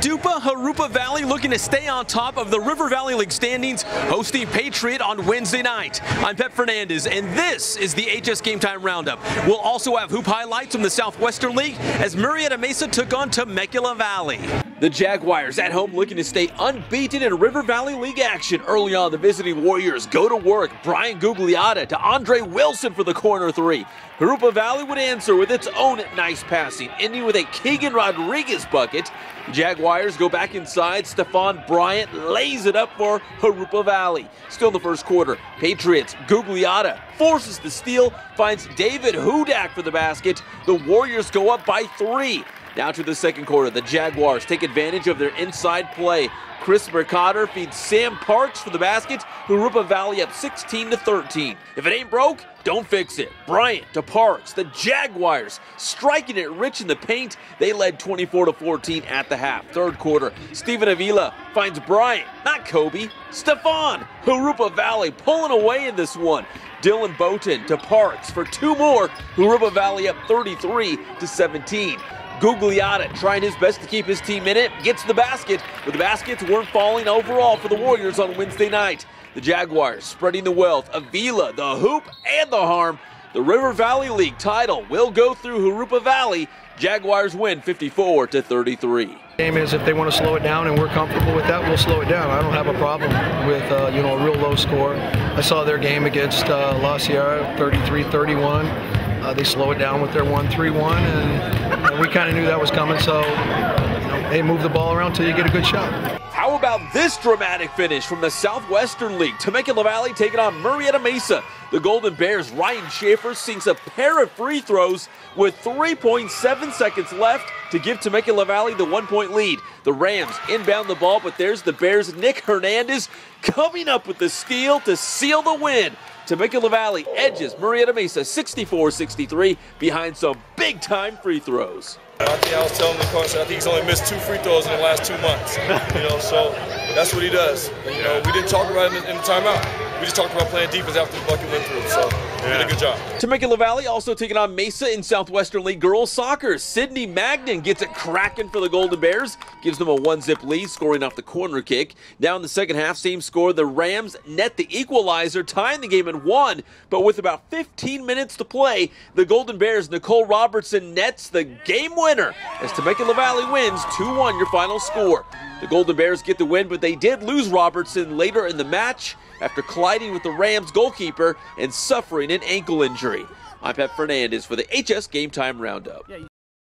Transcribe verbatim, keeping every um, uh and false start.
Jurupa Jurupa Valley looking to stay on top of the River Valley League standings, hosting Patriot on Wednesday night. I'm Pep Fernandez, and this is the H S Game Time Roundup. We'll also have hoop highlights from the Southwestern League as Murrieta Mesa took on Temecula Valley. The Jaguars at home looking to stay unbeaten in River Valley League action. Early on, the visiting Warriors go to work. Brian Gugliotta to Andre Wilson for the corner three. Jurupa Valley would answer with its own nice passing, ending with a Keegan Rodriguez bucket. Jaguars go back inside. Stephon Bryant lays it up for Jurupa Valley. Still in the first quarter, Patriots, Gugliotta forces the steal, finds David Hudak for the basket. The Warriors go up by three. Now to the second quarter, the Jaguars take advantage of their inside play. Chris McCotter feeds Sam Parks for the basket. Jurupa Valley up sixteen to thirteen. If it ain't broke, don't fix it. Bryant to Parks. The Jaguars striking it rich in the paint. They led twenty-four to fourteen at the half. Third quarter, Steven Avila finds Bryant, not Kobe. Stephon, Jurupa Valley pulling away in this one. Dylan Boten to Parks for two more. Jurupa Valley up thirty-three to seventeen. Gugliotta trying his best to keep his team in it, gets the basket, but the baskets weren't falling overall for the Warriors on Wednesday night. The Jaguars spreading the wealth, Avila, the hoop, and the harm. The River Valley League title will go through Jurupa Valley. Jaguars win fifty-four to thirty-three. Game is, if they want to slow it down and we're comfortable with that, we'll slow it down. I don't have a problem with uh, you know, a real low score. I saw their game against uh, La Sierra, thirty-three thirty-one. Uh, they slow it down with their one three one, and you know, we kind of knew that was coming, so you know, they move the ball around till you get a good shot. How about this dramatic finish from the Southwestern League? Temecula Valley taking on Murrieta Mesa. The Golden Bears' Ryan Schaefer sinks a pair of free throws with three point seven seconds left to give Temecula Valley the one-point lead. The Rams inbound the ball, but there's the Bears' Nick Hernandez coming up with the steal to seal the win. Temecula Valley edges Murrieta Mesa sixty-four sixty-three behind some big-time free throws. I think I was telling the coach, I think he's only missed two free throws in the last two months. You know, so that's what he does. You know, we didn't talk about it in the, in the timeout. We just talked about playing defense after the bucket went through, so yeah. Did a good job. Temecula Valley also taking on Mesa in Southwestern League girls soccer. Sydney Magnin gets it cracking for the Golden Bears, gives them a one-zip lead, scoring off the corner kick. Now in the second half, same score. The Rams net the equalizer, tying the game at one. But with about fifteen minutes to play, the Golden Bears' Nicole Robertson nets the game winner as Temecula Valley wins two one, your final score. The Golden Bears get the win, but they did lose Robertson later in the match after colliding with the Rams goalkeeper and suffering an ankle injury. I'm Pep Fernandez for the H S Game Time Roundup. Yeah,